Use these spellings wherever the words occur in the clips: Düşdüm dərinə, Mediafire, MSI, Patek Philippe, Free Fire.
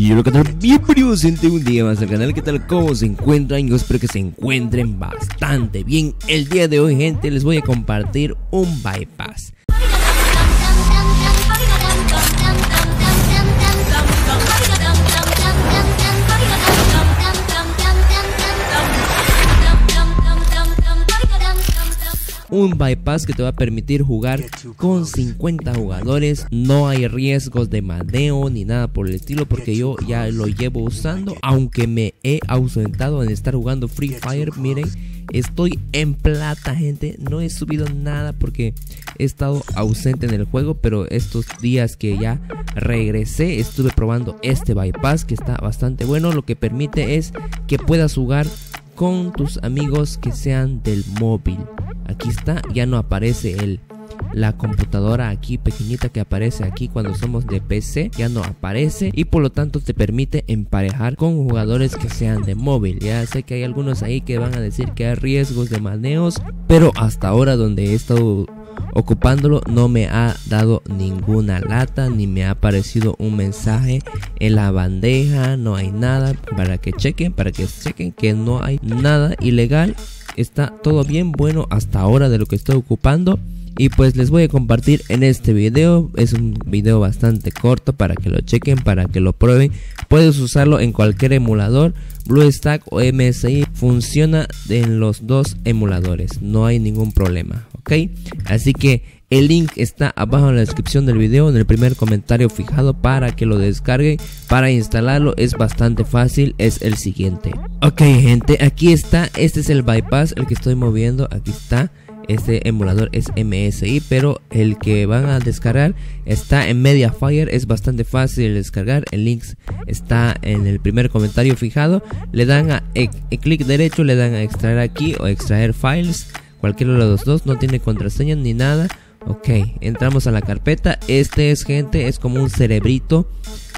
Y hola, ¿qué tal? Bienvenidos gente un día más al canal. ¿Qué tal? ¿Cómo se encuentran? Yo espero que se encuentren bastante bien. El día de hoy, gente, les voy a compartir un bypass. Un bypass que te va a permitir jugar con 50 jugadores. No hay riesgos de maneo ni nada por el estilo, porque yo ya lo llevo usando. Aunque me he ausentado en estar jugando Free Fire, miren, estoy en plata, gente. No he subido nada porque he estado ausente en el juego, pero estos días que ya regresé estuve probando este bypass, que está bastante bueno. Lo que permite es que puedas jugar con tus amigos que sean del móvil. Aquí está, ya no aparece la computadora aquí pequeñita que aparece aquí cuando somos de PC, ya no aparece, y por lo tanto te permite emparejar con jugadores que sean de móvil. Ya sé que hay algunos ahí que van a decir que hay riesgos de maneos, pero hasta ahora donde he estado ocupándolo no me ha dado ninguna lata, ni me ha aparecido un mensaje en la bandeja, no hay nada. Para que chequen que no hay nada ilegal. Está todo bien, bueno, hasta ahora de lo que estoy ocupando. Y pues les voy a compartir en este video. Es un video bastante corto para que lo chequen, para que lo prueben. Puedes usarlo en cualquier emulador. BlueStack o MSI funciona en los dos emuladores. No hay ningún problema, ¿ok? Así que el link está abajo en la descripción del video, en el primer comentario fijado, para que lo descarguen. Para instalarlo es bastante fácil, es el siguiente. Ok gente, aquí está, este es el bypass, el que estoy moviendo, aquí está. Este emulador es MSI, pero el que van a descargar está en Mediafire. Es bastante fácil de descargar, el link está en el primer comentario fijado. Le dan a clic derecho, le dan a extraer aquí o extraer files, cualquiera de los dos, no tiene contraseña ni nada. Ok, entramos a la carpeta. Este es, gente, es como un cerebrito.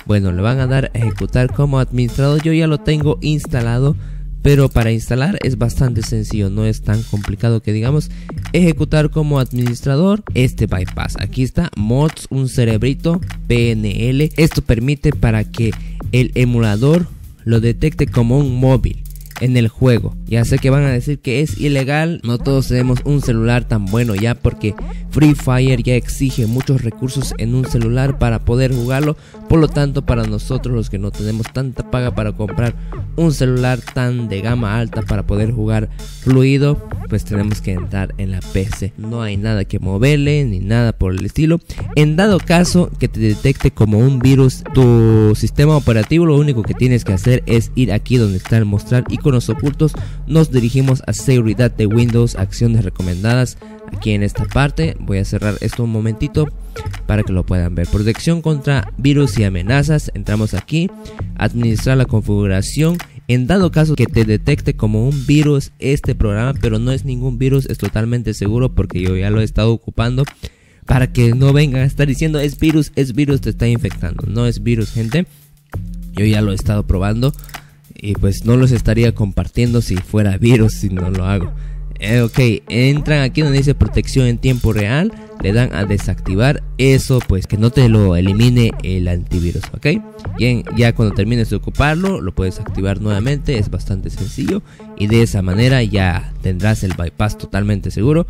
Bueno, le van a dar a ejecutar como administrador. Yo ya lo tengo instalado, pero para instalar es bastante sencillo, no es tan complicado que digamos. Ejecutar como administrador este bypass. Aquí está, mods, un cerebrito, PNL. Esto permite para que el emulador lo detecte como un móvil en el juego. Ya sé que van a decir que es ilegal, no todos tenemos un celular tan bueno ya, porque Free Fire ya exige muchos recursos en un celular para poder jugarlo. Por lo tanto, para nosotros los que no tenemos tanta paga para comprar un celular tan de gama alta para poder jugar fluido, pues tenemos que entrar en la PC. No hay nada que moverle ni nada por el estilo. En dado caso que te detecte como un virus tu sistema operativo, lo único que tienes que hacer es ir aquí donde está el mostrar y ocultos, nos dirigimos a seguridad de Windows, acciones recomendadas. Aquí en esta parte voy a cerrar esto un momentito para que lo puedan ver. Protección contra virus y amenazas, entramos aquí, administrar la configuración. En dado caso que te detecte como un virus este programa, pero no es ningún virus, es totalmente seguro porque yo ya lo he estado ocupando, para que no vengan a estar diciendo es virus, te está infectando. No es virus, gente, yo ya lo he estado probando. Y pues no los estaría compartiendo si fuera virus, si no lo hago. Ok, entran aquí donde dice protección en tiempo real. Le dan a desactivar eso, pues que no te lo elimine el antivirus, ok. Bien, ya cuando termines de ocuparlo, lo puedes activar nuevamente, es bastante sencillo. Y de esa manera ya tendrás el bypass totalmente seguro.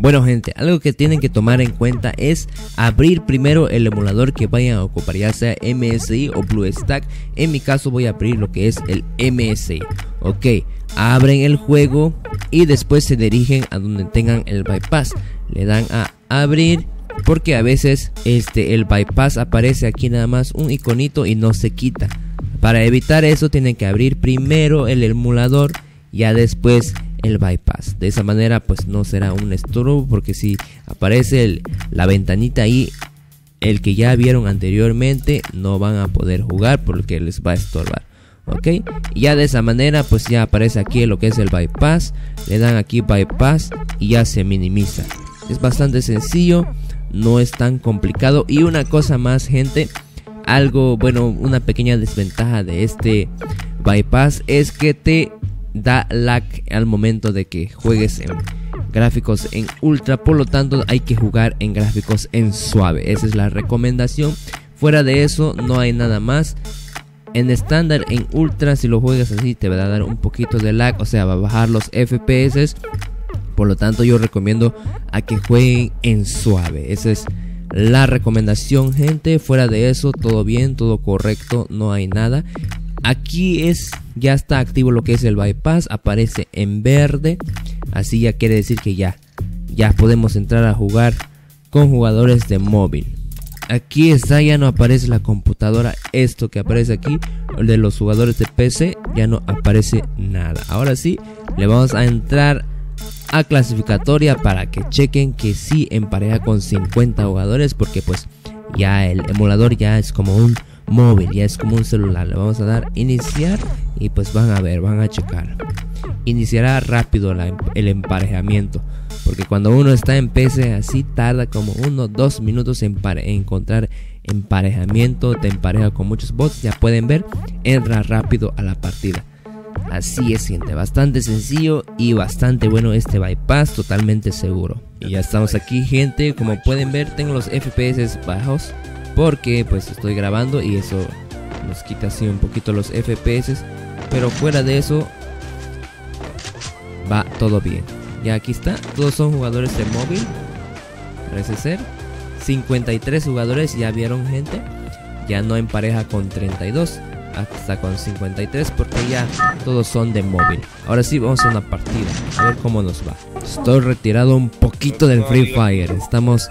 Bueno gente, algo que tienen que tomar en cuenta es abrir primero el emulador que vayan a ocupar, ya sea MSI o BlueStack. En mi caso voy a abrir lo que es el MSI. Ok, abren el juego y después se dirigen a donde tengan el bypass. Le dan a abrir, porque a veces el bypass aparece aquí nada más un iconito y no se quita. Para evitar eso tienen que abrir primero el emulador, ya después el bypass. De esa manera pues no será un estorbo, porque si aparece la ventanita ahí, el que ya vieron anteriormente, no van a poder jugar porque les va a estorbar, ok. Y ya de esa manera pues ya aparece aquí lo que es el bypass. Le dan aquí bypass y ya se minimiza. Es bastante sencillo, no es tan complicado. Y una cosa más gente, algo bueno, una pequeña desventaja de este bypass es que te da lag al momento de que juegues en gráficos en ultra, por lo tanto hay que jugar en gráficos en suave. Esa es la recomendación. Fuera de eso no hay nada más. En estándar, en ultra, si lo juegas así te va a dar un poquito de lag, o sea, va a bajar los FPS. Por lo tanto, yo recomiendo a que jueguen en suave. Esa es la recomendación, gente. Fuera de eso, todo bien, todo correcto, no hay nada. Aquí es, ya está activo lo que es el bypass, aparece en verde. Así ya quiere decir que ya podemos entrar a jugar con jugadores de móvil. Aquí está, ya no aparece la computadora. Esto que aparece aquí, de los jugadores de PC, ya no aparece nada. Ahora sí, le vamos a entrar a clasificatoria para que chequen que sí empareja con 50 jugadores. Porque pues ya el emulador ya es como un móvil, ya es como un celular. Le vamos a dar iniciar y pues van a ver, van a checar. Iniciará rápido el emparejamiento, porque cuando uno está en PC así tarda como 1 o 2 minutos en encontrar emparejamiento. Te empareja con muchos bots, ya pueden ver, entra rápido a la partida. Así es, gente, bastante sencillo y bastante bueno este bypass, totalmente seguro. Y ya estamos aquí, gente. Como pueden ver, tengo los FPS bajos porque pues estoy grabando y eso nos quita así un poquito los FPS, pero fuera de eso va todo bien. Ya aquí está, todos son jugadores de móvil, parece ser 53 jugadores, ya vieron, gente. Ya no empareja con 32, hasta con 53, porque ya todos son de móvil. Ahora sí, vamos a una partida, a ver cómo nos va. Estoy retirado un poquito del Free Fire, estamos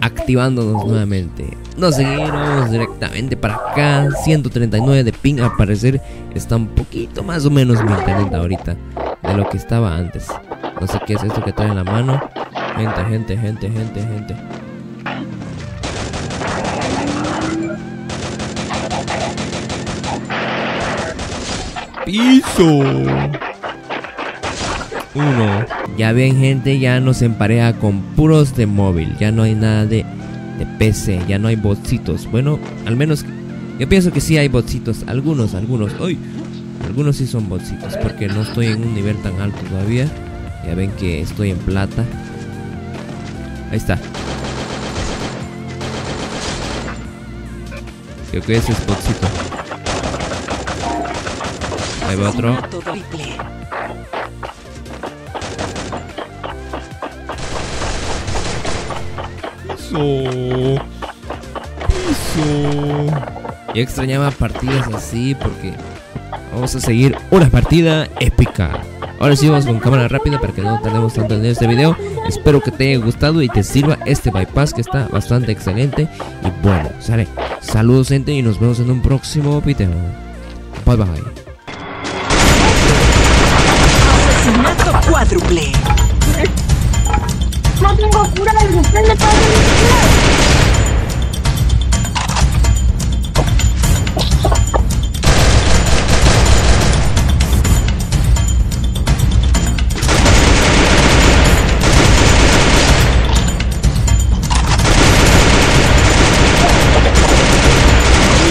activándonos nuevamente. Nos seguimos directamente para acá, 139 de ping. Al parecer está un poquito más o menos mi internet ahorita de lo que estaba antes. No sé qué es esto que trae en la mano. Gente. Piso 1. Ya ven, gente, ya nos empareja con puros de móvil. Ya no hay nada de PC, ya no hay botsitos. Bueno, al menos yo pienso que sí hay botsitos. Algunos. ¡Ay! Algunos sí son botsitos, porque no estoy en un nivel tan alto todavía. Ya ven que estoy en plata. Ahí está. Creo que ese es botsito. Ahí va otro. Yo extrañaba partidas así, porque vamos a seguir una partida épica. Ahora sí, vamos con cámara rápida para que no tardemos tanto en este video. Espero que te haya gustado y te sirva este bypass, que está bastante excelente. Y bueno, sale. Saludos, gente, y nos vemos en un próximo video. Bye bye. Asesinato cuádruple. No tengo cura del botón de todo el...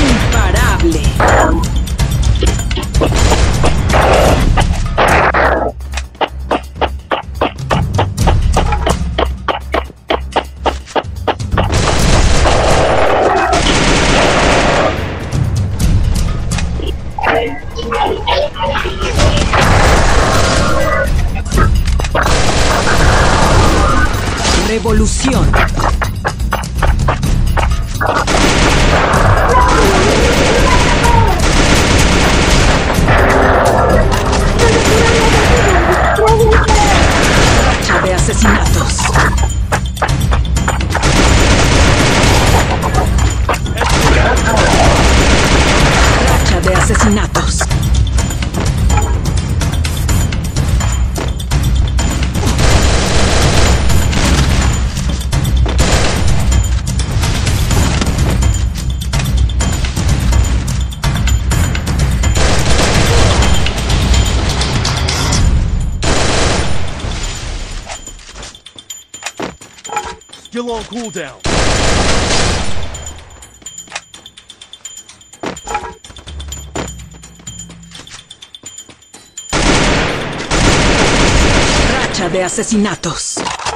Imparable. Revolución. Racha de asesinatos. Racha de asesinatos. Still on cooldown. Racha de asesinatos.